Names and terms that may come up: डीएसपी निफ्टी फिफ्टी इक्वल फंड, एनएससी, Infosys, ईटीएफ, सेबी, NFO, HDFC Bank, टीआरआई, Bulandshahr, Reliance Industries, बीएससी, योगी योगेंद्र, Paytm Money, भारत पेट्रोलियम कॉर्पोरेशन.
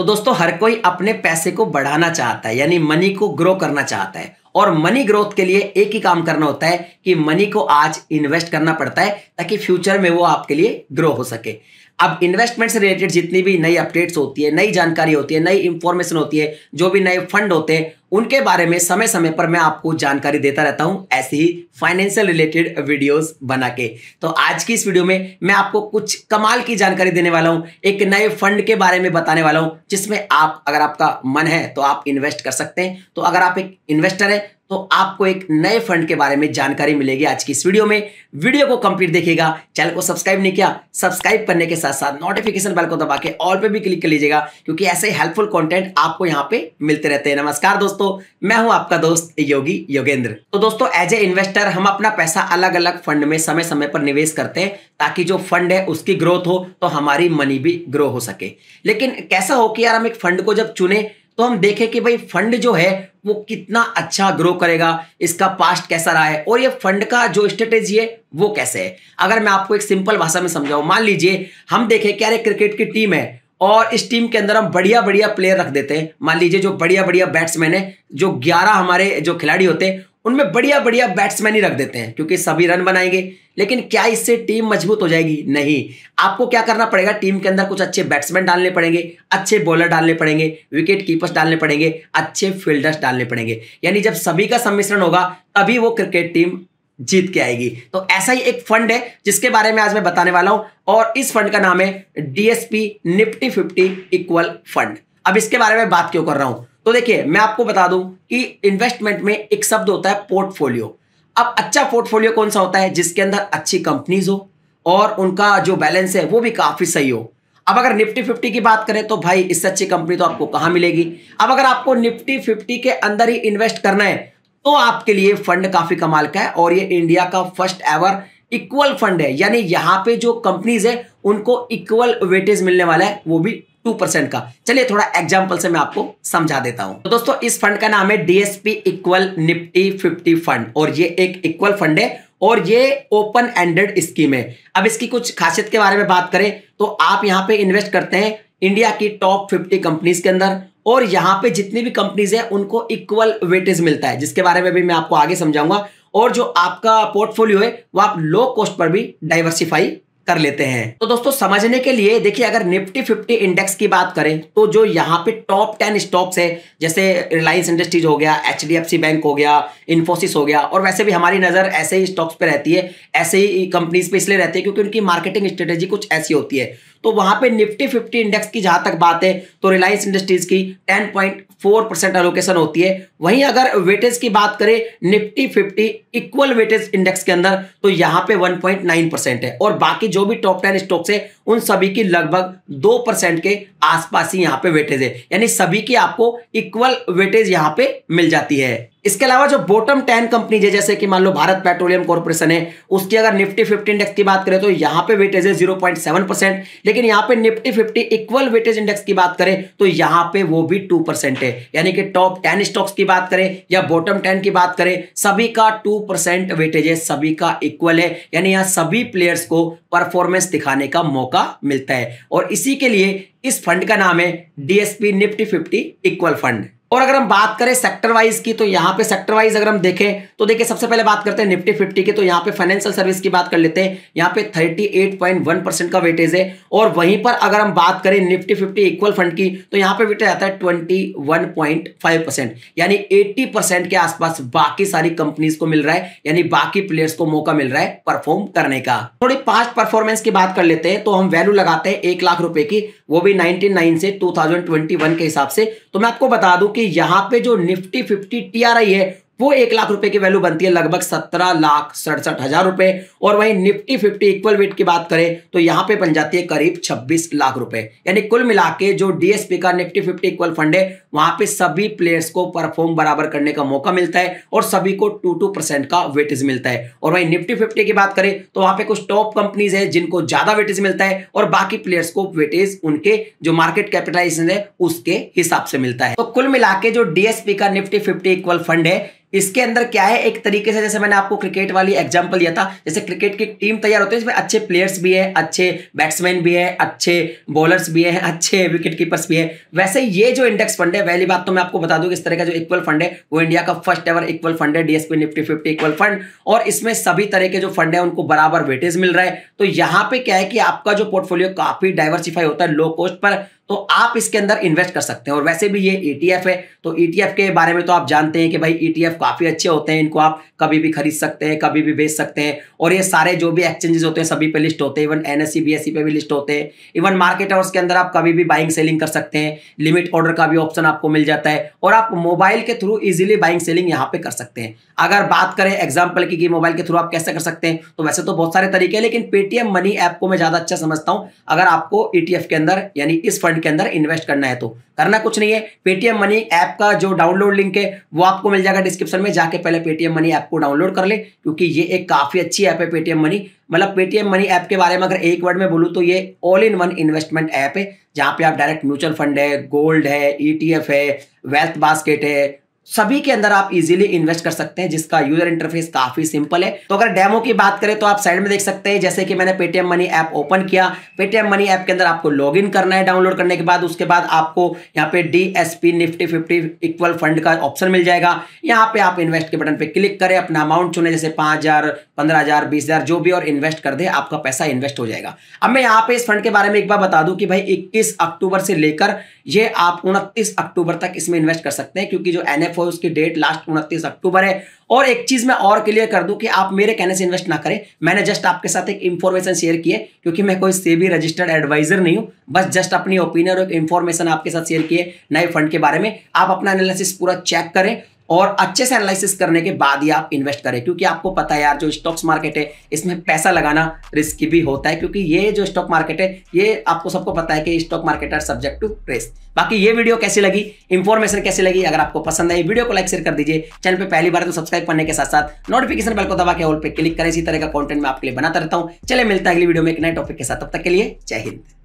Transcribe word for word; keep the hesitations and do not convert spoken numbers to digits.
तो दोस्तों हर कोई अपने पैसे को बढ़ाना चाहता है, यानी मनी को ग्रो करना चाहता है, और मनी ग्रोथ के लिए एक ही काम करना होता है कि मनी को आज इन्वेस्ट करना पड़ता है ताकि फ्यूचर में वो आपके लिए ग्रो हो सके। अब इन्वेस्टमेंट से रिलेटेड जितनी भी नई अपडेट्स होती है, नई जानकारी होती है, नई इंफॉर्मेशन होती है, जो भी नए फंड होते हैं उनके बारे में समय समय पर मैं आपको जानकारी देता रहता हूं, ऐसे ही फाइनेंशियल रिलेटेड वीडियोस बना के। तो आज की इस वीडियो में मैं आपको कुछ कमाल की जानकारी देने वाला हूं, एक नए फंड के बारे में बताने वाला हूं जिसमें आप, अगर आपका मन है तो आप इन्वेस्ट कर सकते हैं। तो अगर आप एक इन्वेस्टर हैं तो आपको एक नए फंड के बारे में जानकारी मिलेगी आज की इस वीडियो में। वीडियो को कंप्लीट देखिएगा। चैनल को सब्सक्राइब नहीं किया, सब्सक्राइब करने के साथ साथ नोटिफिकेशन बेल को दबा के ऑल पे भी क्लिक कर लीजिएगा, क्योंकि ऐसे हेल्पफुल कंटेंट आपको यहाँ पे मिलते रहते हैं। नमस्कार दोस्तों, मैं हूं आपका दोस्त योगी योगेंद्र। तो दोस्तों एज ए इन्वेस्टर हम अपना पैसा अलग अलग फंड में समय समय पर निवेश करते हैं ताकि जो फंड है उसकी ग्रोथ हो तो हमारी मनी भी ग्रो हो सके। लेकिन कैसा हो कि यार हम एक फंड को जब चुने तो हम देखें कि भाई फंड जो है वो कितना अच्छा ग्रो करेगा, इसका पास्ट कैसा रहा है और ये फंड का जो स्ट्रेटेजी है वो कैसे है। अगर मैं आपको एक सिंपल भाषा में समझाऊं, मान लीजिए हम देखें कि यार एक क्रिकेट की टीम है और इस टीम के अंदर हम बढ़िया बढ़िया प्लेयर रख देते हैं। मान लीजिए जो बढ़िया बढ़िया बैट्समैन है, जो ग्यारह हमारे जो खिलाड़ी होते हैं उनमें बढ़िया बढ़िया बैट्समैन ही रख देते हैं क्योंकि सभी रन बनाएंगे। लेकिन क्या इससे टीम मजबूत हो जाएगी? नहीं। आपको क्या करना पड़ेगा, टीम के अंदर कुछ अच्छे बैट्समैन डालने पड़ेंगे, अच्छे बॉलर डालने पड़ेंगे, विकेट कीपर्स डालने पड़ेंगे, अच्छे फील्डर्स डालने पड़ेंगे। यानी जब सभी का सम्मिश्रण होगा तभी वो क्रिकेट टीम जीत के आएगी। तो ऐसा ही एक फंड है जिसके बारे में आज मैं बताने वाला हूं, और इस फंड का नाम है डीएसपी निफ्टी फिफ्टी इक्वल फंड। अब इसके बारे में बात क्यों कर रहा हूं, तो देखिए मैं आपको बता दूं कि इन्वेस्टमेंट में एक शब्द होता है पोर्टफोलियो। अब अच्छा पोर्टफोलियो कौन सा होता है? जिसके अंदर अच्छी कंपनीज हो और उनका जो बैलेंस है वो भी काफी सही हो। अब अगर निफ्टी फिफ्टी की बात करें तो भाई इससे अच्छी कंपनी तो आपको कहां मिलेगी। अब अगर आपको निफ्टी फिफ्टी के अंदर ही इन्वेस्ट करना है तो आपके लिए फंड काफी कमाल का है, और ये इंडिया का फर्स्ट एवर इक्वल फंड है। यानी यहाँ पे जो कंपनीज है उनको इक्वल वेटेज मिलने वाला है, वो भी टू परसेंट का। चलिए थोड़ा एग्जांपल से मैं आपको समझा देता हूं। तो दोस्तों इस फंड का नाम है DSP equal Nifty fifty fund, और ये एक इक्वल फंड है और ये ओपन एंडेड स्कीम है। अब इसकी कुछ खासियत के बारे में बात करें तो आप यहाँ पे इन्वेस्ट करते हैं इंडिया की टॉप फिफ्टी कंपनीज के अंदर, और यहाँ पे जितनी भी कंपनीज है उनको इक्वल वेटेज मिलता है, जिसके बारे में भी मैं आपको आगे समझाऊंगा। और जो आपका पोर्टफोलियो है वो आप लो कॉस्ट पर भी डाइवर्सिफाई कर लेते हैं। तो दोस्तों समझने के लिए देखिए, अगर निफ्टी फिफ्टी इंडेक्स की बात करें तो जो यहाँ पे टॉप टेन स्टॉक्स है, जैसे रिलायंस इंडस्ट्रीज हो गया, एचडीएफसी बैंक हो गया, इंफोसिस हो गया, और वैसे भी हमारी नजर ऐसे ही स्टॉक्स पे रहती है, ऐसे ही कंपनीज पे इसलिए रहती है क्योंकि उनकी मार्केटिंग स्ट्रेटेजी कुछ ऐसी होती है। तो वहां पे निफ्टी फिफ्टी इंडेक्स की जहां तक बात है तो रिलायंस इंडस्ट्रीज की ten point four percent allocation होती है। वहीं अगर वेटेज की बात करें Nifty fifty equal weightage index के अंदर तो यहां पे वन पॉइंट नाइन परसेंट है, और बाकी जो भी टॉप टेन स्टॉक्स है उन सभी की लगभग दो परसेंट के आसपास ही यहाँ पे वेटेज है। यानी सभी की आपको इक्वल वेटेज यहाँ पे मिल जाती है। इसके अलावा जो बॉटम टेन कंपनी है, जैसे कि मान लो भारत पेट्रोलियम कॉर्पोरेशन है, उसकी अगर निफ्टी फिफ्टी इंडेक्स की बात करें तो यहाँ पे वेटेज है जीरो पॉइंट सेवन परसेंट। लेकिन यहाँ पे Nifty fifty equal weightage index की बात करें तो यहाँ पे वो भी टू परसेंट है। यानी कि टॉप टेन स्टॉक्स की बात करें या बॉटम टेन की बात करें, सभी का टू परसेंट वेटेज है, सभी का इक्वल है। यानी यहाँ सभी प्लेयर्स को परफॉर्मेंस दिखाने का मौका मिलता है, और इसी के लिए इस फंड का नाम है डीएसपी निफ्टी फिफ्टी इक्वल फंड। और अगर हम बात करें सेक्टर वाइज की तो यहाँ पे सेक्टर वाइज अगर हम देखें तो देखिए, सबसे पहले बात करते हैं निफ्टी फिफ्टी की, तो यहाँ पे फाइनेंशियल सर्विस की बात कर लेते हैं, यहाँ पे thirty eight point one percent का वेटेज है। और वहीं पर अगर हम बात करें निफ्टी फिफ्टी इक्वल फंड की तो यहाँ पे वेटेज आता है twenty one point five percent, यानी एट्टी परसेंट के आसपास बाकी सारी कंपनीज को मिल रहा है, यानी बाकी प्लेयर्स को मौका मिल रहा है परफॉर्म करने का। थोड़ी पास्ट परफॉर्मेंस की बात कर लेते हैं तो हम वैल्यू लगाते हैं एक लाख रुपए की, वो भी नाइनटीन नाइन से टू थाउजेंड ट्वेंटी वन के हिसाब से। तो मैं आपको बता दूं यहां पे जो निफ्टी फिफ्टी टीआरआई है वो एक लाख रुपए की वैल्यू बनती है लगभग सत्रह लाख सड़सठ हजार रुपए, और वहीं निफ्टी फिफ्टी इक्वल वेट की बात करें तो यहां पे बन जाती है करीब छब्बीस लाख रुपए। यानी कुल मिला के जो डीएसपी का निफ्टी फिफ्टी इक्वल फंड है वहां पे सभी प्लेयर्स को परफॉर्म बराबर करने का मौका मिलता है, और सभी को टू टू परसेंट का वेटेज मिलता है। और वहीं निफ्टी फिफ्टी की बात करें तो वहां पे कुछ टॉप कंपनीज है जिनको ज्यादा वेटेज मिलता है, और बाकी प्लेयर्स को वेटेज उनके जो मार्केट कैपिटलाइजेशन है उसके हिसाब से मिलता है। तो कुल मिला के जो डीएसपी का निफ्टी फिफ्टी इक्वल फंड है इसके अंदर क्या है, एक तरीके से जैसे मैंने आपको क्रिकेट वाली एग्जांपल दिया था, जैसे क्रिकेट की टीम तैयार होती है, इसमें अच्छे प्लेयर्स भी है, अच्छे बैट्समैन भी है, अच्छे बॉलर्स भी है, अच्छे विकेट कीपर्स भी है। वैसे ये जो इंडेक्स फंड है, पहली बात तो मैं आपको बता दूं कि इस तरह का जो इक्वल फंड है वो इंडिया का फर्स्ट एवर इक्वल फंड है, डीएसपी निफ्टी फिफ्टी इक्वल फंड, और इसमें सभी तरह के जो फंड है उनको बराबर वेटेज मिल रहा है। तो यहाँ पे क्या है कि आपका जो पोर्टफोलियो काफी डाइवर्सिफाई होता है लो कॉस्ट पर, तो आप इसके अंदर इन्वेस्ट कर सकते हैं। और वैसे भी ये ईटीएफ है, तो ईटीएफ के बारे में तो आप जानते हैं कि भाई ईटीएफ काफ़ी अच्छे होते हैं, इनको आप कभी भी खरीद सकते हैं, कभी भी बेच सकते हैं, और ये सारे जो भी एक्सचेंजेस होते हैं सभी पे लिस्ट होते हैं, इवन एनएससी बीएससी पे भी लिस्ट होते हैं, इवन मार्केट आवर्स के अंदर आप कभी भी बाइंग सेलिंग कर सकते हैं, लिमिट ऑर्डर का भी ऑप्शन आपको मिल जाता है, और आप मोबाइल के थ्रू ईजिली बाइंग सेलिंग यहाँ पे कर सकते हैं। अगर बात करें एग्जाम्पल की कि मोबाइल के थ्रू आप कैसे कर सकते हैं, तो वैसे तो बहुत सारे तरीके हैं, लेकिन पेटीएम मनी ऐप को मैं ज़्यादा अच्छा समझता हूँ। अगर आपको ईटीएफ के अंदर यानी इस फंड के अंदर इन्वेस्ट करना है तो करना कुछ नहीं है, पेटीएम मनी ऐप का जो डाउनलोड लिंक है वो आपको मिल जाएगा डिस्क्रिप्शन में, जाके पहले पेटीएम मनी ऐप को डाउनलोड कर ले, क्योंकि ये एक काफी अच्छी ऐप है। पेटीएम मनी मतलब पेटीएम मनी ऐप के बारे में अगर एक वर्ड में बोलूँ तो ये all in one investment app है, जहाँ पे आप डायरेक्ट म्यूचुअल फंड है, गोल्ड है, ईटीएफ है, वेल्थ बास्केट है, सभी के अंदर आप इजीली इन्वेस्ट कर सकते हैं, जिसका यूजर इंटरफेस काफी सिंपल है। तो अगर डेमो की बात करें तो आप साइड में देख सकते हैं, जैसे कि मैंने पेटीएम मनी ऐप ओपन किया। पेटीएम मनी ऐप के अंदर आपको लॉगिन करना है, डाउनलोड करने के बाद उसके बाद आपको यहाँ पे डीएसपी निफ्टी फिफ्टी इक्वल फंड का ऑप्शन मिल जाएगा। यहाँ पे आप इन्वेस्ट के बटन पे क्लिक करें, अपना अमाउंट चुने, जैसे पांच हजार पंद्रह हजार बीस हजार जो भी, और इन्वेस्ट कर दे, आपका पैसा इन्वेस्ट हो जाएगा। अब मैं यहाँ पे इस फंड के बारे में एक बार बता दूं कि भाई इक्कीस अक्टूबर से लेकर ये आप उनतीस अक्टूबर तक इसमें इन्वेस्ट कर सकते हैं, क्योंकि जो एन एफ उसकी डेट लास्ट उनतीस अक्टूबर है। और एक चीज मैं और क्लियर कर दूं कि आप मेरे कहने से इन्वेस्ट ना करें, मैंने जस्ट आपके साथ एक इंफॉर्मेशन शेयर की है, क्योंकि मैं कोई सेबी रजिस्टर्ड एडवाइजर नहीं हूं, बस जस्ट अपनी ओपिनियन और इंफॉर्मेशन आपके साथ शेयर की है नए फंड के बारे में। आप अपना एनालिसिस पूरा चेक करें और अच्छे से एनालिसिस करने के बाद ही आप इन्वेस्ट करें, क्योंकि आपको पता है यार जो स्टॉक्स मार्केट है इसमें पैसा लगाना रिस्की भी होता है, क्योंकि ये जो स्टॉक मार्केट है ये आपको सबको पता है कि stock market are subject to risk. बाकी ये वीडियो कैसी लगी, इंफॉर्मेशन कैसी लगी, अगर आपको पसंद आई वीडियो को लाइक शेयर कर दीजिए, चैनल पर पहली बार तो सब्सक्राइब करने के साथ साथ नोटिफिकेशन बेल को दबा के ऑल पे क्लिक करें। इसी तरह का कॉन्टेंट मैं आपके लिए बनाता रहता हूँ। चले मिलता है अगली वीडियो में एक नए टॉपिक के साथ, तब तक के लिए जय हिंद।